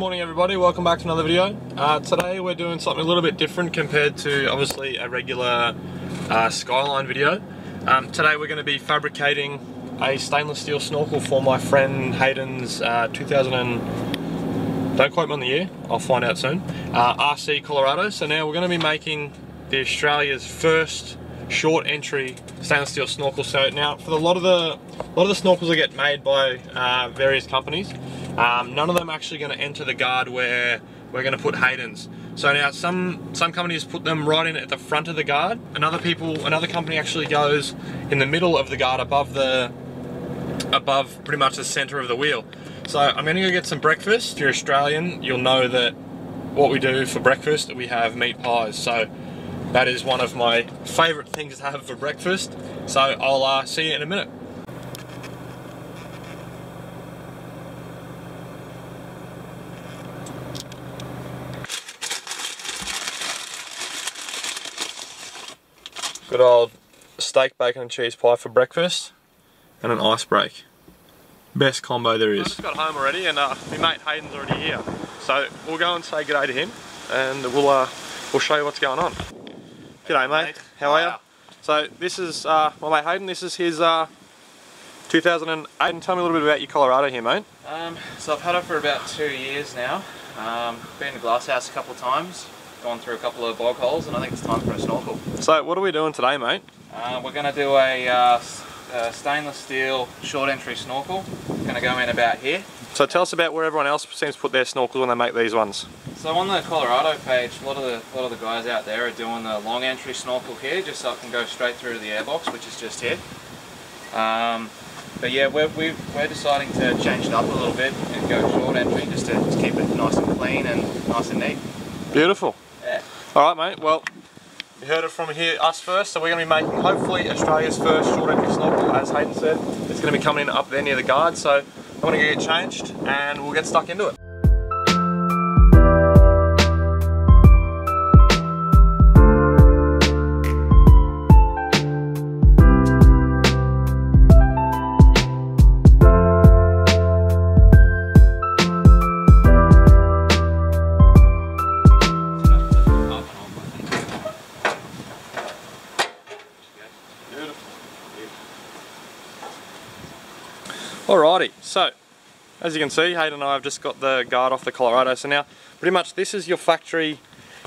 Morning everybody, welcome back to another video. Today we're doing something a little bit different compared to obviously a regular Skyline video. Today we're going to be fabricating a stainless steel snorkel for my friend Hayden's don't quote me on the year, I'll find out soon, RC Colorado. So now we're going to be making the Australia's first short entry stainless steel snorkel. So now for a lot of the snorkels that get made by various companies, none of them actually going to enter the guard where we're going to put Hayden's. So now some companies put them right in at the front of the guard. Another company actually goes in the middle of the guard, above pretty much the center of the wheel. So I'm going to go get some breakfast. If you're Australian, you'll know that what we do for breakfast, we have meat pies. So that is one of my favorite things to have for breakfast. So I'll see you in a minute. Good old steak, bacon and cheese pie for breakfast and an ice break. Best combo there is. I just got home already and my mate Hayden's already here. So we'll go and say g'day to him and we'll show you what's going on. G'day mate, how are you? So this is my mate Hayden, this is his 2008. Tell me a little bit about your Colorado here mate. So I've had it for about 2 years now. Been to Glass House a couple of times. Gone through a couple of bog holes and I think it's time for a snorkel. So what are we doing today mate? We're going to do a stainless steel short entry snorkel. It's going to go in about here. So tell us about where everyone else seems to put their snorkels when they make these ones. So on the Colorado page, a lot of the guys out there are doing the long entry snorkel here, just so it can go straight through to the airbox, which is just here. But yeah, we're deciding to change it up a little bit and go short entry just to keep it nice and clean and nice and neat. Beautiful. Yeah. Alright mate, well, you heard it from us first, so we're going to be making hopefully Australia's first short entry snorkel, as Hayden said. It's going to be coming in up there near the guard, so I'm going to get it changed and we'll get stuck into it. Alrighty, so as you can see, Hayden and I have just got the guard off the Colorado. So now, pretty much this is your factory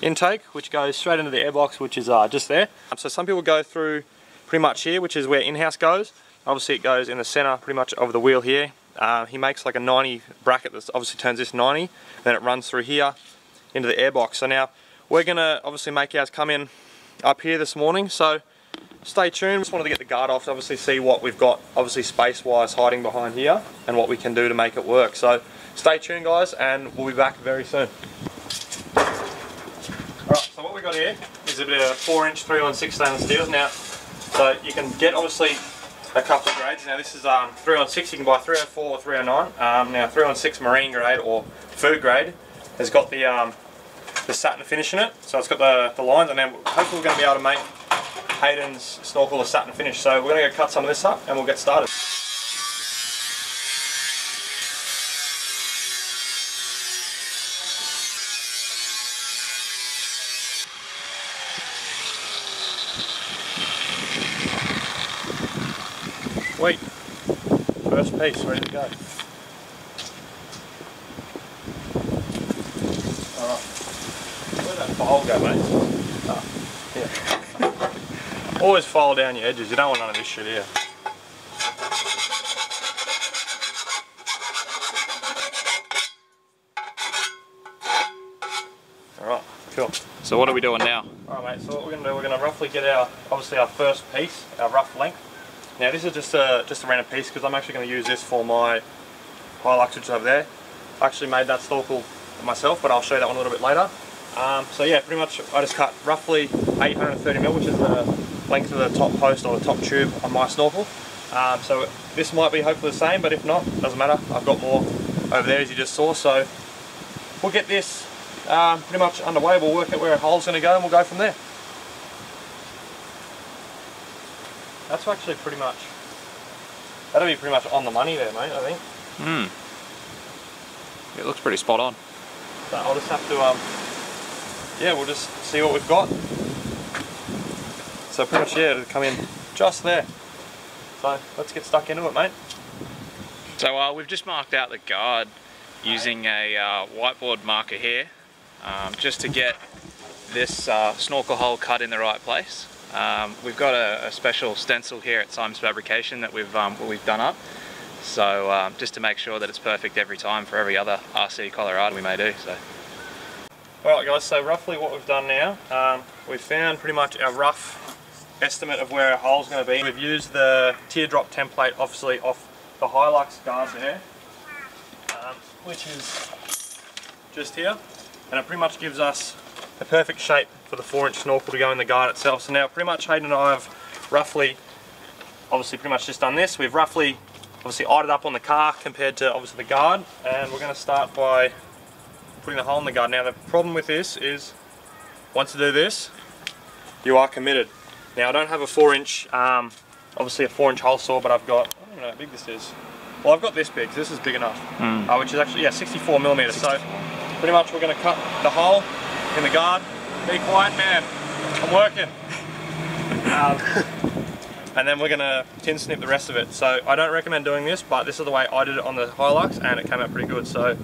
intake, which goes straight into the airbox, which is just there. So some people go through pretty much here, which is where in-house goes. Obviously it goes in the center pretty much of the wheel here. He makes like a 90 bracket that obviously turns this 90, then it runs through here into the airbox. So now, we're gonna obviously make ours come in up here this morning. So stay tuned. Just wanted to get the guard off to obviously see what we've got obviously space-wise hiding behind here and what we can do to make it work. So stay tuned guys and we'll be back very soon. Alright, so what we've got here is a bit of 4-inch 3/16 stainless steels now. So you can get obviously a couple of grades. Now this is 3/16, you can buy 304 or 309. Now 3/16 marine grade or food grade has got the satin finish in it. So it's got the lines and then hopefully we're going to be able to make Hayden's snorkel is satin finish, so we're going to go cut some of this up and we'll get started. Wait, first piece ready to go. Alright, where'd that file go mate? Oh, yeah. Always file down your edges, you don't want none of this shit here. Alright, cool. So what are we doing now? Alright mate, so what we're going to do, we're going to roughly get our first piece, our rough length. Now this is just a random piece because I'm actually going to use this for my Hilux, which is over there. I actually made that snorkel myself, but I'll show you that one a little bit later. So yeah, pretty much I just cut roughly 830mm, which is the length of the top post or the top tube on my snorkel. So this might be hopefully the same, but if not, doesn't matter. I've got more over there as you just saw, so we'll get this pretty much underway. We'll work out where a hole's going to go and we'll go from there. That's actually pretty much, that'll be pretty much on the money there mate, I think. It looks pretty spot on. But I'll just have to, yeah, we'll just see what we've got. So pretty much, yeah, it'll come in just there. So let's get stuck into it, mate. So we've just marked out the guard using a whiteboard marker here, just to get this snorkel hole cut in the right place. We've got a special stencil here at Sym's Fabrication that we've done up, so just to make sure that it's perfect every time for every other RC Colorado we may do. So, all right, guys. So roughly what we've done now, we've found pretty much our rough estimate of where our hole's going to be. We've used the teardrop template, obviously off the Hilux guard there, which is just here, and it pretty much gives us a perfect shape for the 4-inch snorkel to go in the guard itself. So now pretty much Hayden and I have roughly, obviously pretty much just done this, we've roughly obviously eyed it up on the car compared to obviously the guard, and we're going to start by putting the hole in the guard. Now the problem with this is, once you do this, you are committed. Now I don't have a 4-inch, obviously a 4-inch hole saw, but I've got, I don't know how big this is. Well, I've got this big, so this is big enough, which is actually, yeah, 64mm. So pretty much we're going to cut the hole in the guard. Be quiet, man, I'm working. And then we're going to tin snip the rest of it. So I don't recommend doing this, but this is the way I did it on the Hilux, and it came out pretty good. So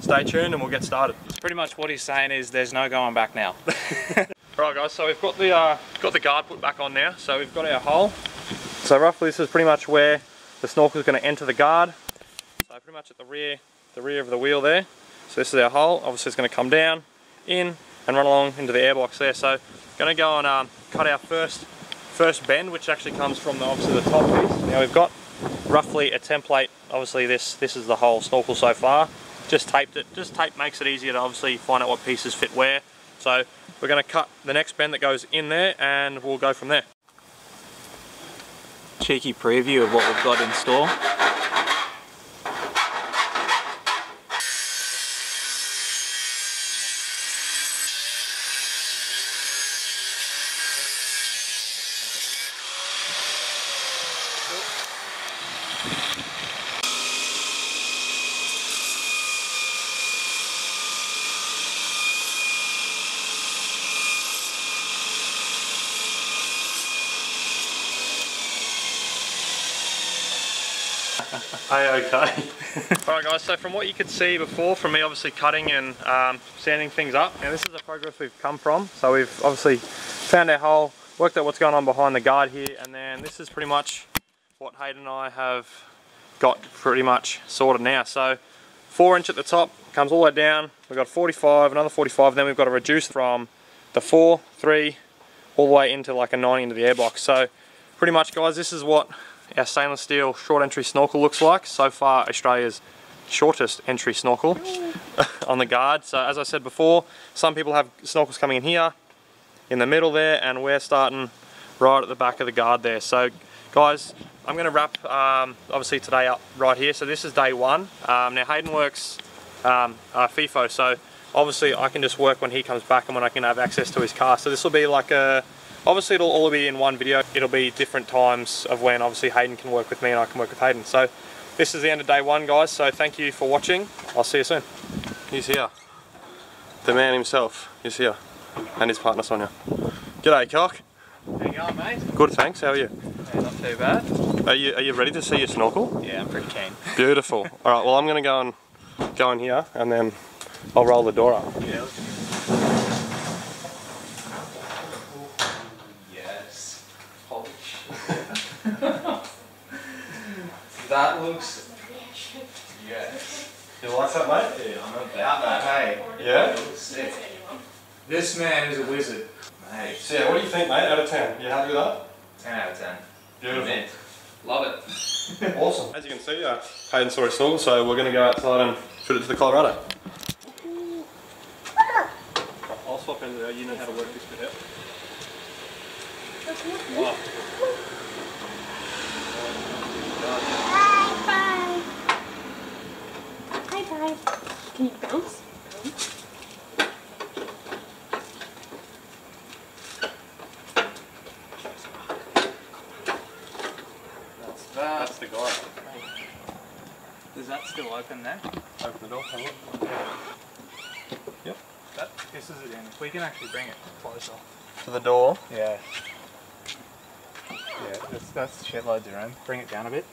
stay tuned and we'll get started. Pretty much what he's saying is there's no going back now. Right, guys, so we've got the guard put back on now. So we've got our hole. So roughly this is pretty much where the snorkel is going to enter the guard. So pretty much at the rear of the wheel there. So this is our hole. Obviously it's going to come down, in, and run along into the airbox there. So going to go and cut our first bend, which actually comes from the, obviously the top piece. Now we've got roughly a template. Obviously this is the whole snorkel so far. Just taped it. Just tape makes it easier to obviously find out what pieces fit where. So we're going to cut the next bend that goes in there, and we'll go from there. Cheeky preview of what we've got in store. Okay. Alright, guys, so from what you could see before, from me obviously cutting and sanding things up, now this is the progress we've come from. So we've obviously found our hole, worked out what's going on behind the guard here, and then this is pretty much what Hayden and I have got pretty much sorted now. So 4-inch at the top, comes all the way down, we've got 45, another 45, then we've got to reduce from the 4, 3, all the way into like a 90 into the airbox. So pretty much, guys, this is what our stainless steel short entry snorkel looks like. So far Australia's shortest entry snorkel on the guard. So as I said before, some people have snorkels coming in here, in the middle there, and we're starting right at the back of the guard there. So guys, I'm going to wrap obviously today up right here. So this is day one. Now Hayden works FIFO, so obviously I can just work when he comes back and when I can have access to his car. So this will be like a, obviously it'll all be in one video. It'll be different times of when obviously Hayden can work with me and I can work with Hayden. So this is the end of day one, guys. So thank you for watching. I'll see you soon. He's here. The man himself is here. And his partner Sonia. G'day, Cock. How you going, mate? Good, thanks. How are you? Yeah, not too bad. Are you ready to see your snorkel? Yeah, I'm pretty keen. Beautiful. Alright, well I'm gonna go in here and then I'll roll the door up. Yeah, let's go. That looks... yes. You like that, mate? Yeah, I'm about that, hey. Yeah? That looks sick. This man is a wizard. Mate. So yeah, what do you think, mate, out of 10? You happy with that? 10 out of 10. Beautiful. Mint. Love it. Awesome. As you can see, Hayden saw his snorkel, so we're going to go outside and shoot it to the Colorado. I'll swap into there. You know how to work this bit out. Wow. Can you bounce? That's that. That's the guy. Is that still open there? Open the door. places it in. We can actually bring it closer. To the door? Yeah. Yeah, that's shit loads around. Bring it down a bit.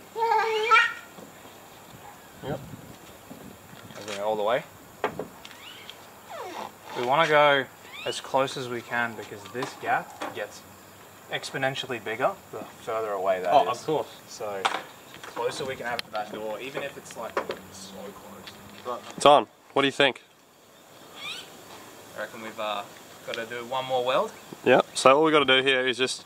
Yep. I'll bring it all the way. We want to go as close as we can because this gap gets exponentially bigger the further away that is. Oh, of course. So the closer we can have it to that door, even if it's like so close. It's on. What do you think? I reckon we've got to do one more weld. Yep. So all we got to do here is just,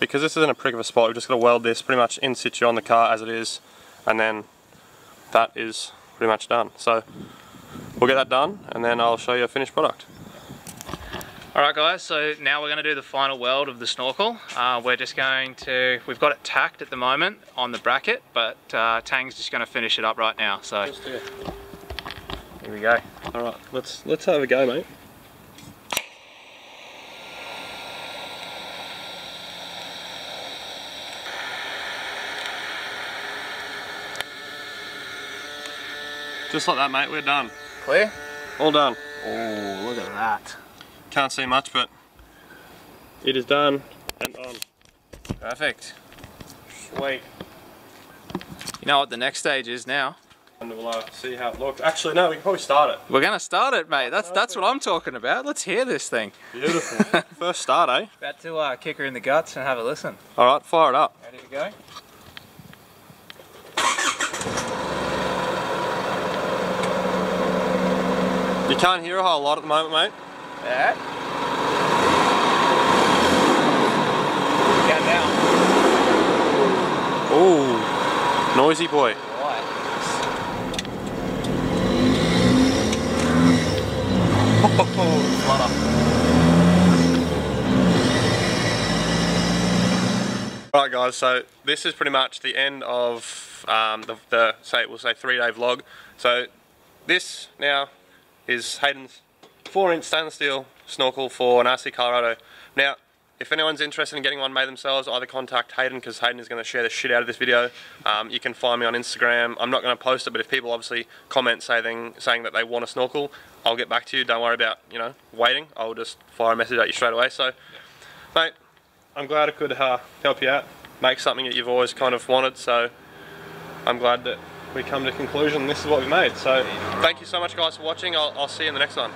because this isn't a prick of a spot, we've just got to weld this pretty much in situ on the car as it is, and then that is pretty much done. So we'll get that done and then I'll show you a finished product. Alright guys, so now we're going to do the final weld of the snorkel. We've got it tacked at the moment on the bracket, but Tang's just going to finish it up right now. So here we go. Alright, let's have a go, mate. Just like that, mate, we're done. Clear? All done. Oh, look at that. Can't see much, but it is done and on. Perfect. Sweet. You know what the next stage is now? And we'll see how it looks. Actually, no, we can probably start it. We're going to start it, mate. That's what I'm talking about. Let's hear this thing. Beautiful. First start, eh? About to kick her in the guts and have a listen. All right, fire it up. Ready to go? You can't hear a whole lot at the moment, mate. Yeah. Down now. Oh, noisy boy. Right. Alright guys, so this is pretty much the end of we'll say 3-day vlog. So this now is Hayden's 4-inch stainless steel snorkel for an RC Colorado. Now, if anyone's interested in getting one made themselves, either contact Hayden, because Hayden is going to share the shit out of this video. You can find me on Instagram. I'm not going to post it, but if people obviously comment saying that they want a snorkel, I'll get back to you. Don't worry about, you know, waiting. I'll just fire a message at you straight away. So, mate, I'm glad I could help you out, make something that you've always kind of wanted. So, I'm glad that we come to a conclusion. This is what we've made. So, thank you so much, guys, for watching. I'll see you in the next one.